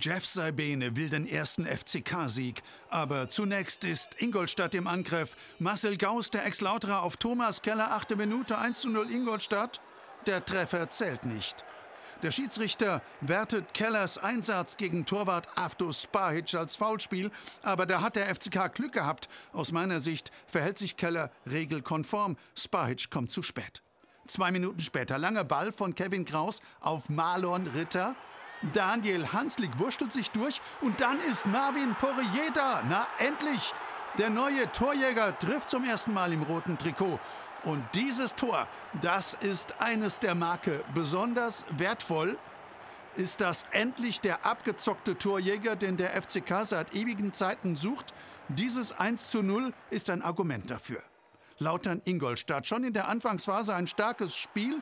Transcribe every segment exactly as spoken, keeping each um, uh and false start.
Jeff Saibene will den ersten F C K-Sieg, aber zunächst ist Ingolstadt im Angriff. Marcel Gauss, der Ex-Lauterer, auf Thomas Keller, achte Minute, eins zu null Ingolstadt. Der Treffer zählt nicht. Der Schiedsrichter wertet Kellers Einsatz gegen Torwart Avdo Spahic als Foulspiel, aber da hat der F C K Glück gehabt. Aus meiner Sicht verhält sich Keller regelkonform, Spahic kommt zu spät. Zwei Minuten später, langer Ball von Kevin Kraus auf Marlon Ritter. Daniel Hanslik wurstelt sich durch und dann ist Marvin Pourié da. Na endlich! Der neue Torjäger trifft zum ersten Mal im roten Trikot. Und dieses Tor, das ist eines der Marke. Besonders wertvoll ist das endlich der abgezockte Torjäger, den der F C K seit ewigen Zeiten sucht. Dieses eins zu null ist ein Argument dafür. Lautern Ingolstadt, schon in der Anfangsphase ein starkes Spiel.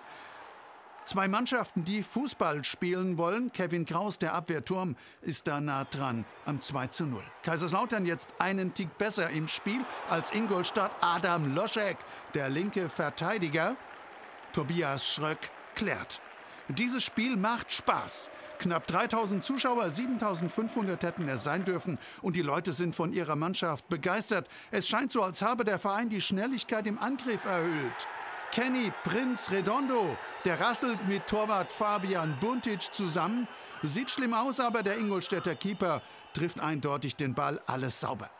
Zwei Mannschaften, die Fußball spielen wollen. Kevin Kraus, der Abwehrturm, ist da nah dran am zwei zu null. Kaiserslautern jetzt einen Tick besser im Spiel als Ingolstadt. Adam Loschek, der linke Verteidiger. Tobias Schröck klärt. Dieses Spiel macht Spaß. Knapp dreitausend Zuschauer, siebentausendfünfhundert hätten es sein dürfen. Und die Leute sind von ihrer Mannschaft begeistert. Es scheint so, als habe der Verein die Schnelligkeit im Angriff erhöht. Kenny Prince Redondo, der rasselt mit Torwart Fabian Buntic zusammen. Sieht schlimm aus, aber der Ingolstädter Keeper trifft eindeutig den Ball, alles sauber.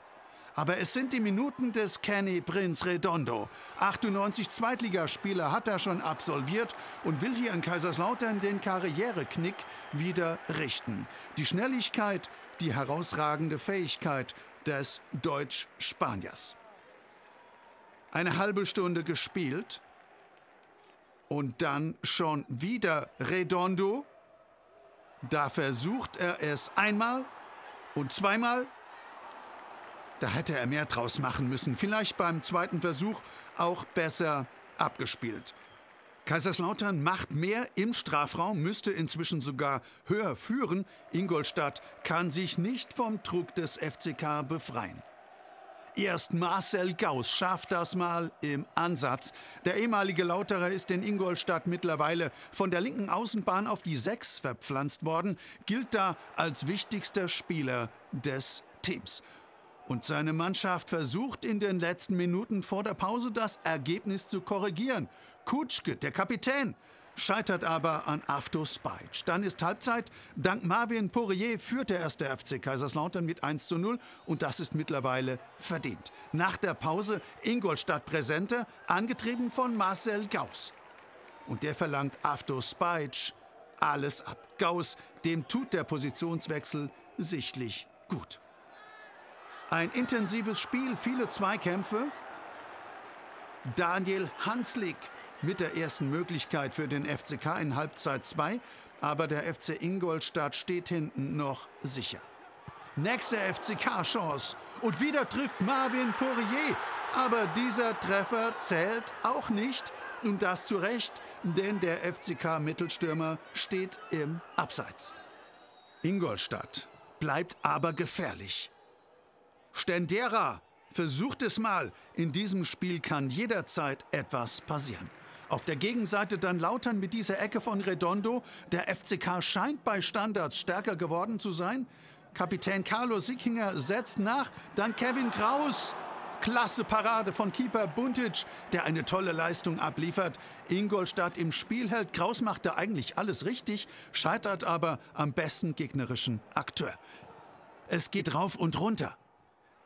Aber es sind die Minuten des Kenny Prince Redondo. achtundneunzig Zweitligaspiele hat er schon absolviert und will hier in Kaiserslautern den Karriereknick wieder richten. Die Schnelligkeit, die herausragende Fähigkeit des Deutsch-Spaniers. Eine halbe Stunde gespielt. Und dann schon wieder Redondo. Da versucht er es einmal und zweimal. Da hätte er mehr draus machen müssen. Vielleicht beim zweiten Versuch auch besser abgespielt. Kaiserslautern macht mehr im Strafraum, müsste inzwischen sogar höher führen. Ingolstadt kann sich nicht vom Druck des F C K befreien. Erst Marcel Gauss schafft das mal im Ansatz. Der ehemalige Lauterer ist in Ingolstadt mittlerweile von der linken Außenbahn auf die Sechs verpflanzt worden, gilt da als wichtigster Spieler des Teams. Und seine Mannschaft versucht in den letzten Minuten vor der Pause das Ergebnis zu korrigieren. Kutschke, der Kapitän, scheitert aber an Avdo Spahic. Dann ist Halbzeit. Dank Marvin Pourié führt der erste F C Kaiserslautern mit eins zu null. Und das ist mittlerweile verdient. Nach der Pause Ingolstadt präsenter, angetrieben von Marcel Gauss. Und der verlangt Avdo Spahic alles ab. Gauss, dem tut der Positionswechsel sichtlich gut. Ein intensives Spiel, viele Zweikämpfe. Daniel Hanslik mit der ersten Möglichkeit für den F C K in Halbzeit zwei. Aber der F C Ingolstadt steht hinten noch sicher. Nächste F C K-Chance. Und wieder trifft Marvin Pourié. Aber dieser Treffer zählt auch nicht. Und das zu Recht, denn der F C K-Mittelstürmer steht im Abseits. Ingolstadt bleibt aber gefährlich. Stendera versucht es mal. In diesem Spiel kann jederzeit etwas passieren. Auf der Gegenseite dann Lautern mit dieser Ecke von Redondo. Der F C K scheint bei Standards stärker geworden zu sein. Kapitän Carlos Sickinger setzt nach. Dann Kevin Kraus. Klasse Parade von Keeper Buntic, der eine tolle Leistung abliefert. Ingolstadt im Spiel hält. Kraus machte eigentlich alles richtig, scheitert aber am besten gegnerischen Akteur. Es geht rauf und runter.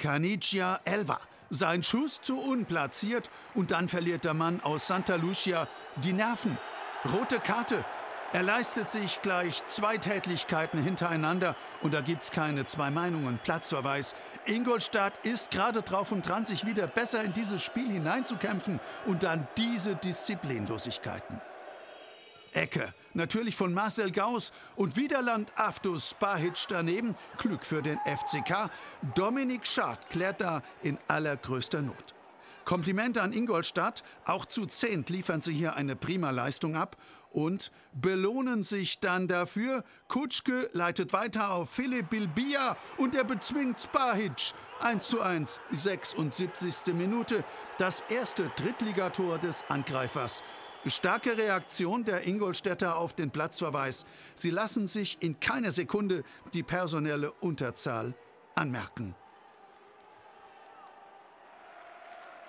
Cannigia Elva, sein Schuss zu unplatziert und dann verliert der Mann aus Santa Lucia die Nerven. Rote Karte, er leistet sich gleich zwei Tätlichkeiten hintereinander und da gibt's keine zwei Meinungen, Platzverweis. Ingolstadt ist gerade drauf und dran, sich wieder besser in dieses Spiel hineinzukämpfen und dann diese Disziplinlosigkeiten. Ecke, natürlich von Marcel Gauss und wieder langt Avdo Spahic daneben. Glück für den F C K. Dominik Schad klärt da in allergrößter Not. Komplimente an Ingolstadt. Auch zu zehnt liefern sie hier eine prima Leistung ab und belohnen sich dann dafür. Kutschke leitet weiter auf Philipp Bilbija und er bezwingt Spahic. eins zu eins, sechsundsiebzigste Minute. Das erste Drittligator des Angreifers. Starke Reaktion der Ingolstädter auf den Platzverweis. Sie lassen sich in keiner Sekunde die personelle Unterzahl anmerken.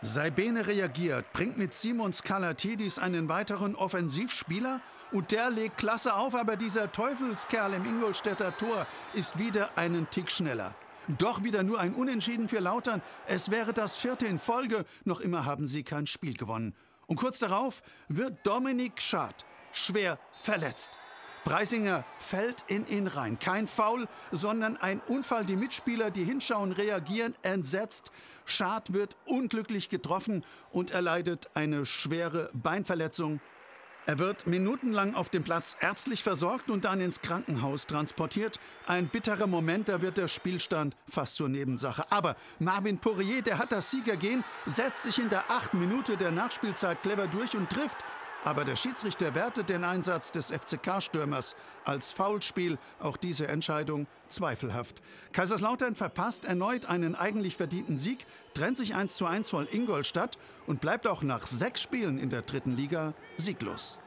Saibene reagiert, bringt mit Simon Skarlatidis einen weiteren Offensivspieler und der legt klasse auf, aber dieser Teufelskerl im Ingolstädter Tor ist wieder einen Tick schneller. Doch wieder nur ein Unentschieden für Lautern. Es wäre das vierte in Folge, noch immer haben sie kein Spiel gewonnen. Und kurz darauf wird Dominik Schad schwer verletzt. Preißinger fällt in ihn rein. Kein Foul, sondern ein Unfall. Die Mitspieler, die hinschauen, reagieren entsetzt. Schad wird unglücklich getroffen und erleidet eine schwere Beinverletzung. Er wird minutenlang auf dem Platz ärztlich versorgt und dann ins Krankenhaus transportiert. Ein bitterer Moment, da wird der Spielstand fast zur Nebensache. Aber Marvin Pourié, der hat das Siegergehen, setzt sich in der achten Minute der Nachspielzeit clever durch und trifft. Aber der Schiedsrichter wertet den Einsatz des F C K-Stürmers als Foulspiel. Auch diese Entscheidung zweifelhaft. Kaiserslautern verpasst erneut einen eigentlich verdienten Sieg, trennt sich eins zu eins von Ingolstadt und bleibt auch nach sechs Spielen in der dritten Liga sieglos.